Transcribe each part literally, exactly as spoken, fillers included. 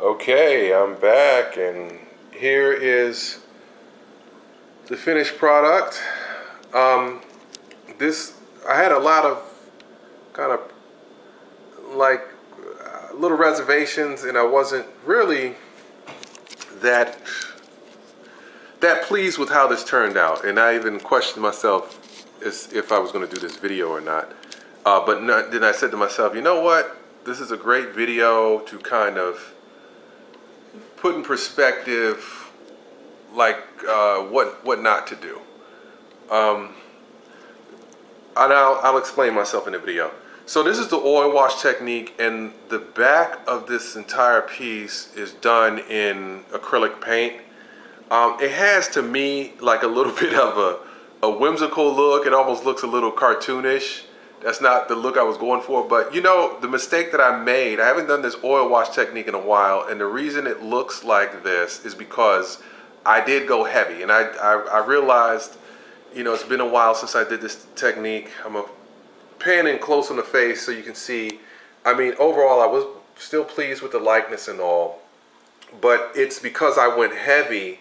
Okay, I'm back, and here is the finished product. Um, this I had a lot of kind of like little reservations, and I wasn't really that that pleased with how this turned out, and I even questioned myself as if I was going to do this video or not. Uh, but not, then I said to myself, you know what? This is a great video to kind of put in perspective, like uh, what what not to do. Um, and I'll, I'll explain myself in the video. So this is the oil wash technique, and the back of this entire piece is done in acrylic paint. Um, it has, to me, like a little bit of a, a whimsical look. It almost looks a little cartoonish. That's not the look I was going for, but you know, the mistake that I made, I haven't done this oil wash technique in a while, and the reason it looks like this is because I did go heavy, and I, I, I realized, you know, it's been a while since I did this technique. I'm gonna pan in close on the face so you can see. I mean, overall, I was still pleased with the likeness and all, but it's because I went heavy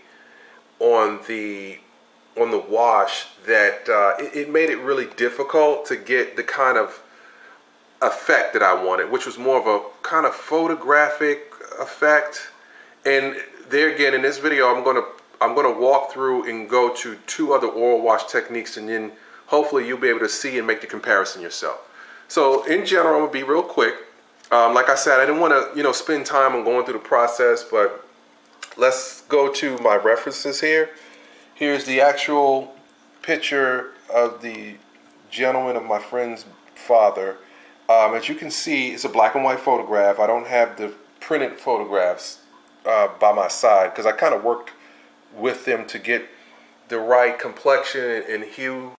on the on the wash that uh, it, it made it really difficult to get the kind of effect that I wanted, which was more of a kind of photographic effect. And there again, in this video, I'm gonna I'm gonna walk through and go to two other oil wash techniques, and then hopefully you'll be able to see and make the comparison yourself. So in general, I'm gonna be real quick. Um, like I said, I didn't want to you know spend time on going through the process, but let's go to my references here. Here's the actual picture of the gentleman, of my friend's father. Um, as you can see, it's a black and white photograph. I don't have the printed photographs uh, by my side because I kind of worked with them to get the right complexion and hue.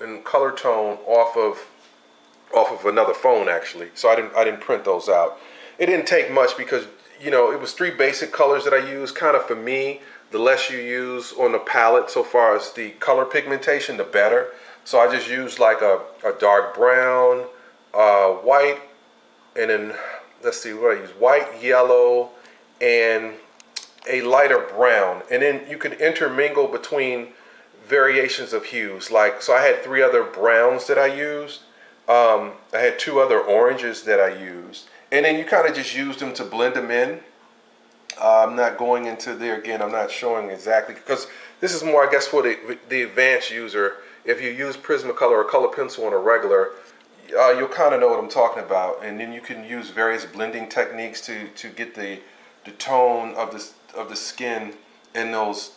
And color tone off of off of another phone, actually. So I didn't, I didn't print those out. It didn't take much because, you know, it was three basic colors that I used. Kind of for me, the less you use on the palette so far as the color pigmentation, the better. So I just used like a, a dark brown, uh, white, and then, let's see what I use, white, yellow, and a lighter brown. And then you could intermingle between variations of hues. Like, so I had three other browns that I used. Um, I had two other oranges that I used. And then you kind of just use them to blend them in. Uh, I'm not going into there again. I'm not showing exactly because this is more, I guess, for the, the advanced user. If you use Prismacolor or color pencil on a regular, uh, you'll kind of know what I'm talking about. And then you can use various blending techniques to to get the the tone of this of the skin and those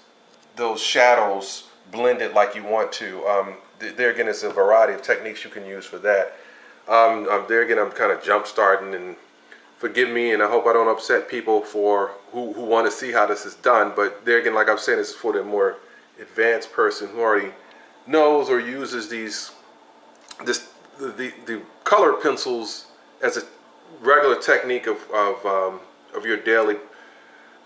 those shadows blended like you want to. Um, there again, it's a variety of techniques you can use for that. Um, I'm there again. I'm kind of jump starting, and forgive me, and I hope I don't upset people for who, who want to see how this is done. But there again, like I'm saying, this is for the more advanced person who already knows or uses these this the the, the color pencils as a regular technique of of um, of your daily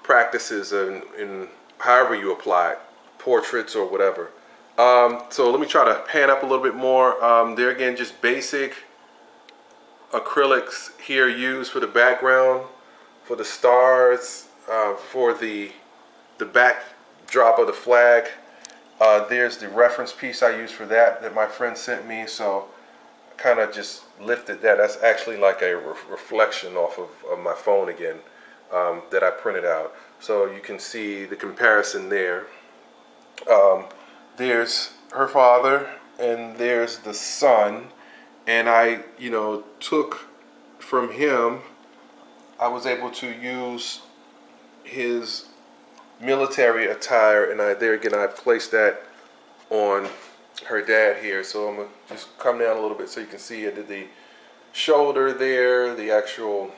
practices and, and however you apply it, portraits or whatever. Um, so let me try to pan up a little bit more. Um, there again, just basic acrylics here used for the background, for the stars, uh, for the the backdrop of the flag. Uh, there's the reference piece I used for that that my friend sent me, so I kind of just lifted that. That's actually like a re reflection off of, of my phone again, um, that I printed out. So you can see the comparison there. Um, there's her father, and there's the son. And I, you know, took from him, I was able to use his military attire, and I, there again, I placed that on her dad here. So I'm going to just come down a little bit so you can see I did the shoulder there, the actual,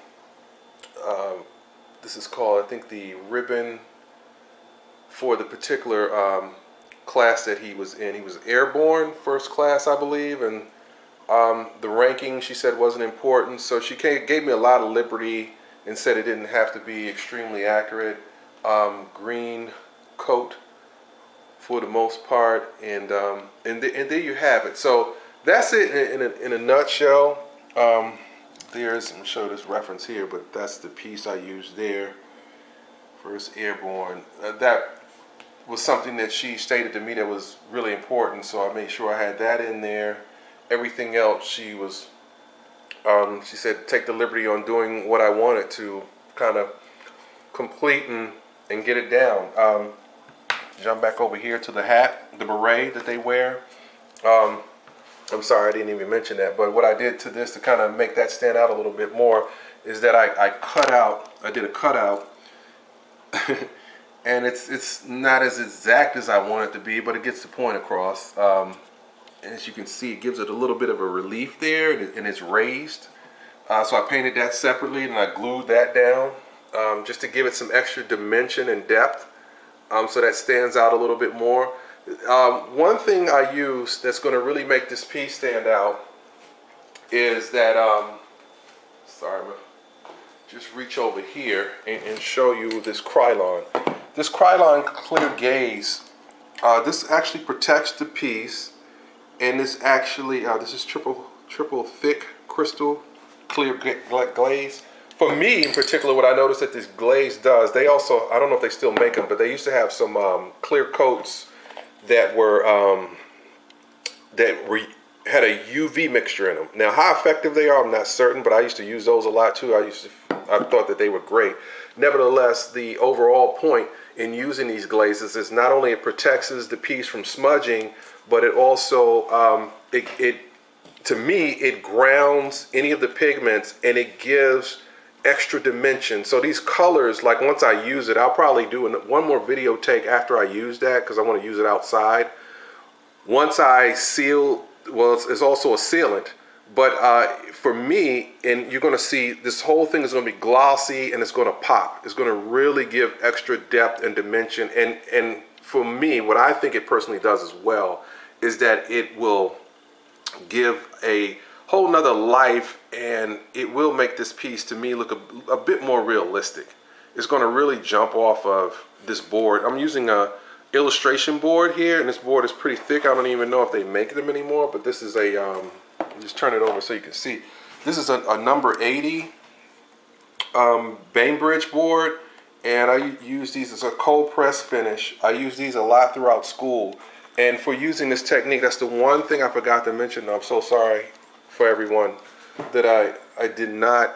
uh, this is called, I think, the ribbon for the particular um, class that he was in. He was airborne, first class, I believe, and Um, the ranking, she said, wasn't important, so she came, gave me a lot of liberty and said it didn't have to be extremely accurate. Um, green coat for the most part, and um, and, th and there you have it. So that's it in a, in a nutshell. Um, there's, I'm gonna show this reference here, but that's the piece I used there. First Airborne. Uh, that was something that she stated to me that was really important, so I made sure I had that in there. Everything else, she was, um, she said, take the liberty on doing what I wanted to, kind of complete and, and get it down. Um, jump back over here to the hat, the beret that they wear. Um, I'm sorry, I didn't even mention that, but what I did to this to kind of make that stand out a little bit more is that I, I cut out, I did a cutout, and it's it's not as exact as I want it to be, but it gets the point across. Um, and as you can see, it gives it a little bit of a relief there, and it's raised. Uh, so I painted that separately, and I glued that down um, just to give it some extra dimension and depth, um, so that stands out a little bit more. Um, one thing I use that's going to really make this piece stand out is that, um, sorry, but just reach over here and, and show you this Krylon. This Krylon clear gaze, uh, this actually protects the piece, and this actually, uh, this is triple, triple thick crystal clear glaze. For me in particular, what I noticed that this glaze does, they also, I don't know if they still make them, but they used to have some um, clear coats that were um, that re had a U V mixture in them. Now, how effective they are, I'm not certain, but I used to use those a lot too. I used to, I thought that they were great. Nevertheless, the overall point in using these glazes is not only it protects the piece from smudging, but it also um, it, it to me it grounds any of the pigments, and it gives extra dimension. So these colors, like once I use it, I'll probably do one more video take after I use that, because I want to use it outside. Once I seal, well, it's, it's also a sealant, but uh, for me, and you're going to see this whole thing is going to be glossy, and it's going to pop. It's going to really give extra depth and dimension. And and for me, what I think it personally does as well is that it will give a whole nother life, and it will make this piece to me look a, a bit more realistic. It's going to really jump off of this board. I'm using a illustration board here, and this board is pretty thick. I don't even know if they make them anymore, but this is a um, just turn it over so you can see. This is a, a number eighty um, Bainbridge board, and I use these as a cold press finish. I use these a lot throughout school, and for using this technique, that's the one thing I forgot to mention. I'm so sorry for everyone that I, I did not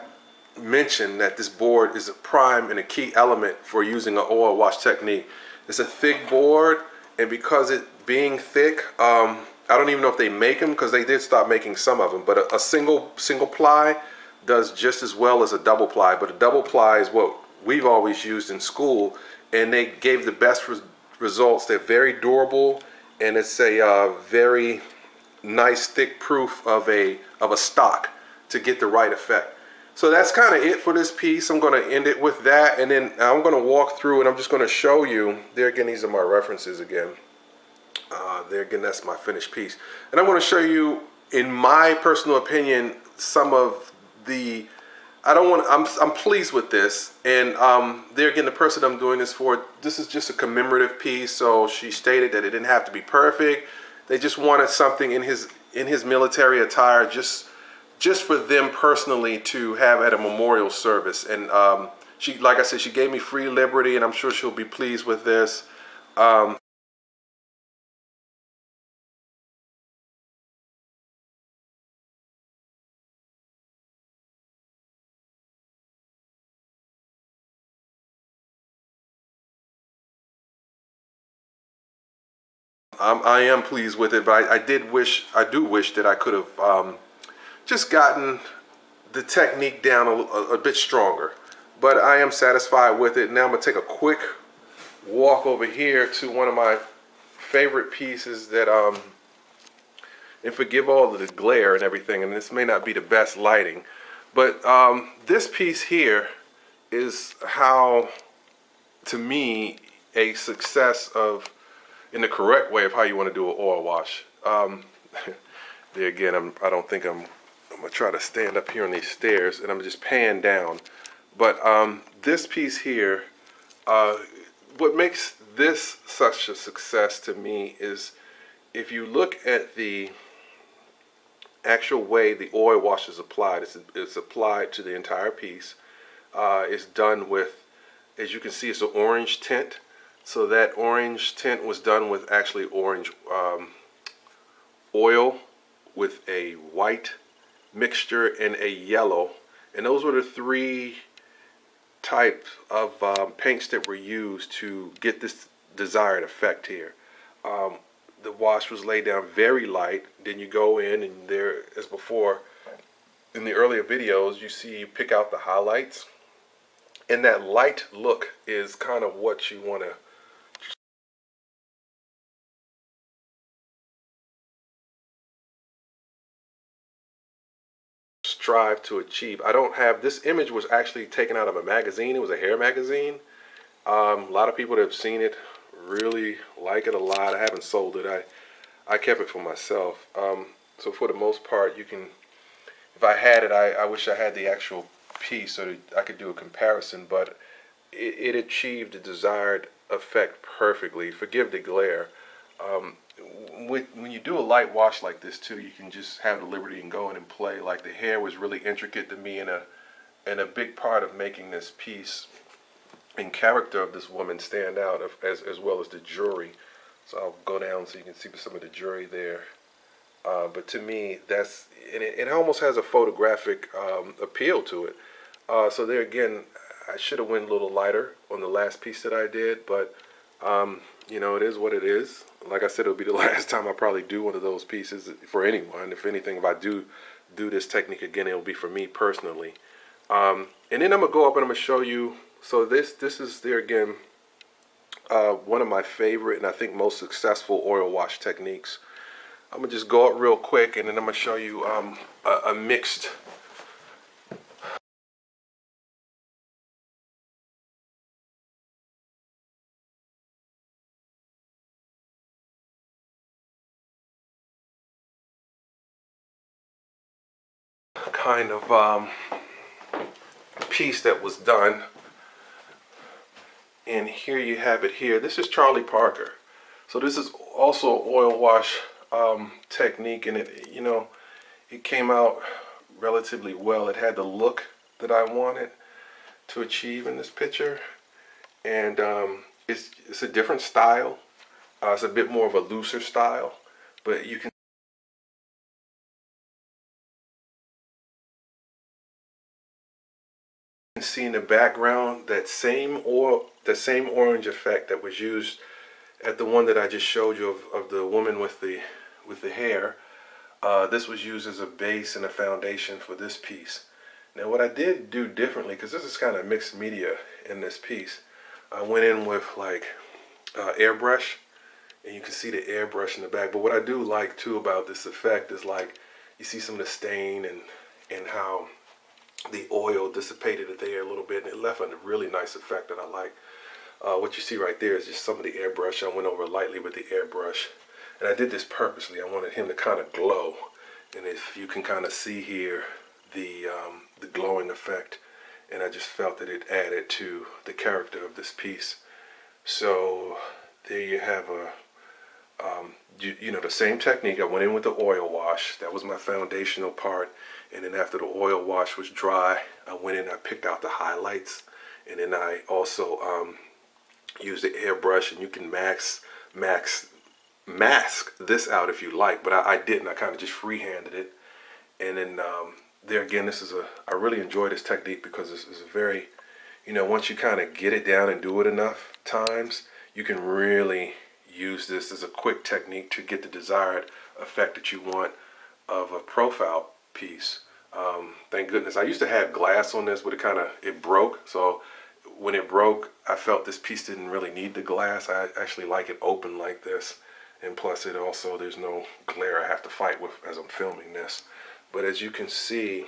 mention that this board is a prime and a key element for using an oil wash technique. It's a thick board, and because it being thick, um, I don't even know if they make them, because they did stop making some of them, but a, a single single ply does just as well as a double ply, but a double ply is what we've always used in school, and they gave the best res results. They're very durable, and it's a uh, very nice thick proof of a of a stock to get the right effect. So that's kind of it for this piece. I'm going to end it with that, and then I'm going to walk through, and I'm just going to show you there again. These are my references again. Uh, there again, that's my finished piece, and I'm going to show you, in my personal opinion, some of the. I don't want. I'm I'm pleased with this, and um, there again, the person I'm doing this for. This is just a commemorative piece, so she stated that it didn't have to be perfect. They just wanted something in his in his military attire, just just for them personally to have at a memorial service. And um, she, like I said, she gave me free liberty, and I'm sure she'll be pleased with this. Um, I'm, I am pleased with it, but I, I did wish, I do wish that I could have um, just gotten the technique down a, a bit stronger. But I am satisfied with it. Now I'm going to take a quick walk over here to one of my favorite pieces that, um, and forgive all of the glare and everything, and this may not be the best lighting, but um, this piece here is how, to me, a success of in the correct way of how you want to do an oil wash. Um, there again, I'm, I don't think I'm, I'm gonna try to stand up here on these stairs, and I'm just pan down. But um, this piece here, uh, what makes this such a success to me is if you look at the, actual way the oil wash is applied. It's, it's applied to the entire piece. Uh, it's done with, as you can see, it's an orange tint. So that orange tint was done with actually orange um, oil with a white mixture and a yellow. And those were the three types of um, paints that were used to get this desired effect here. Um, the wash was laid down very light. Then you go in and there, as before, in the earlier videos, you see you pick out the highlights. And that light look is kind of what you want to strive to achieve. I don't have, this image was actually taken out of a magazine. It was a hair magazine. Um, a lot of people that have seen it really like it a lot. I haven't sold it. I I kept it for myself. Um, so for the most part, you can, if I had it, I, I wish I had the actual piece so that I could do a comparison, but it, it achieved the desired effect perfectly. Forgive the glare. Um, With, when you do a light wash like this too, you can just have the liberty and go in and play. Like the hair was really intricate to me, and a and a big part of making this piece and character of this woman stand out, of, as as well as the jewelry. So I'll go down so you can see some of the jewelry there. Uh, but to me, that's and it, it almost has a photographic um, appeal to it. Uh, so there again, I should have went a little lighter on the last piece that I did, but um, you know, it is what it is. Like I said, it'll be the last time I probably do one of those pieces for anyone. If anything, if I do do this technique again, it'll be for me personally. Um, and then I'm gonna go up and I'm gonna show you. So this this is there again, uh, one of my favorite and I think most successful oil wash techniques. I'm gonna just go up real quick and then I'm gonna show you um, a, a mixed. Kind of um, piece that was done, and here you have it here. This is Charlie Parker. So this is also an oil wash um, technique, and it, you know, it came out relatively well. It had the look that I wanted to achieve in this picture, and um, it's, it's a different style. Uh, it's a bit more of a looser style, but you can see in the background that same oil, the same orange effect that was used at the one that I just showed you of, of the woman with the with the hair. Uh, this was used as a base and a foundation for this piece. Now what I did do differently, because this is kind of mixed media in this piece, I went in with like uh, airbrush, and you can see the airbrush in the back. But what I do like too about this effect is, like, you see some of the stain and and how the oil dissipated it there a little bit, and it left a really nice effect that I like. Uh, what you see right there is just some of the airbrush. I went over lightly with the airbrush, and I did this purposely. I wanted him to kind of glow, and if you can kind of see here the um, the glowing effect, and I just felt that it added to the character of this piece. So there you have a um, you, you know the same technique. I went in with the oil wash. That was my foundational part. And then after the oil wash was dry, I went in and I picked out the highlights. And then I also um, used the airbrush, and you can max, max, mask this out if you like. But I, I didn't. I kind of just freehanded it. And then um, there again, this is a, I really enjoy this technique because it's, it's a very, you know, once you kind of get it down and do it enough times, you can really use this as a quick technique to get the desired effect that you want of a profile piece. Um, thank goodness. I used to have glass on this, but it kind of, it broke. So when it broke, I felt this piece didn't really need the glass. I actually like it open like this. And plus it also, there's no glare I have to fight with as I'm filming this. But as you can see,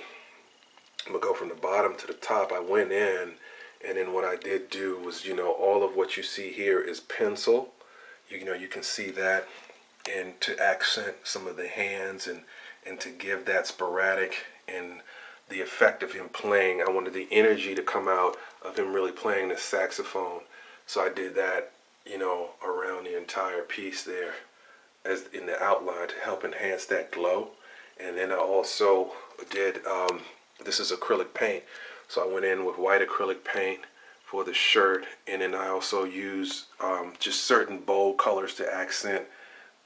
I'm gonna go from the bottom to the top. I went in, and then what I did do was, you know, all of what you see here is pencil. You, you know, you can see that, and to accent some of the hands and and to give that sporadic and the effect of him playing. I wanted the energy to come out of him really playing the saxophone. So I did that, you know, around the entire piece there as in the outline to help enhance that glow. And then I also did, um, this is acrylic paint. So I went in with white acrylic paint for the shirt, and then I also used um, just certain bold colors to accent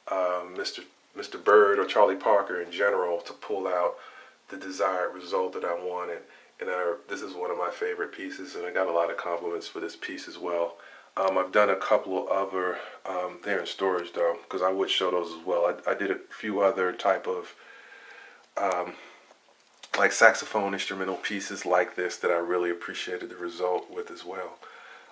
uh, Mister Mister Bird or Charlie Parker in general to pull out the desired result that I wanted. And I, this is one of my favorite pieces, and I got a lot of compliments for this piece as well. Um, I've done a couple of other, um, they're in storage though, because I would show those as well. I, I did a few other type of um, like saxophone instrumental pieces like this that I really appreciated the result with as well.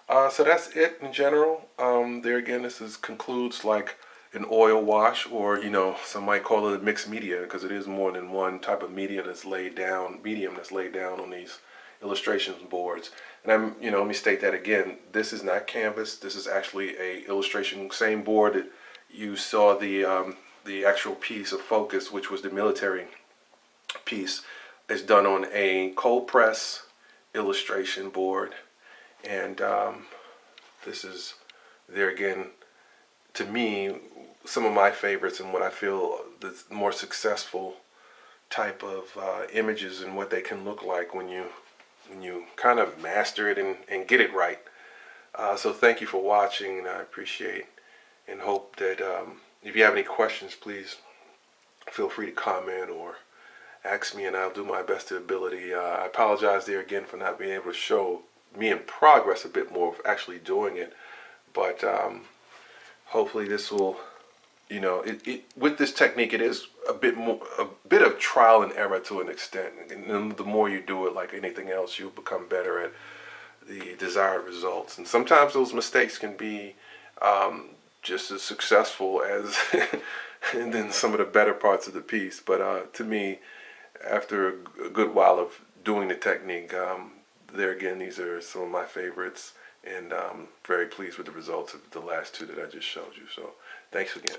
Uh, so that's it in general. Um, there again, this is concludes like an oil wash, or you know, some might call it a mixed media, because it is more than one type of media that's laid down, medium that's laid down on these illustrations boards. And I'm, you know, let me state that again, this is not canvas. This is actually a illustration, same board that you saw the um, the actual piece of focus, which was the military piece. It's done on a cold press illustration board, and um, this is, there again, to me, some of my favorites and what I feel the more successful type of uh, images and what they can look like when you when you kind of master it and, and get it right. Uh, so thank you for watching, and I appreciate and hope that um, if you have any questions, please feel free to comment or ask me, and I'll do my best to ability. Uh, I apologize there again for not being able to show me in progress a bit more of actually doing it, but um, hopefully this will, you know, it, it with this technique it is a bit more a bit of trial and error to an extent, and the more you do it, like anything else, you'll become better at the desired results. And sometimes those mistakes can be um, just as successful as and then some of the better parts of the piece. But uh, to me, after a good while of doing the technique, um, there again, these are some of my favorites, and I'm um, very pleased with the results of the last two that I just showed you. So thanks again.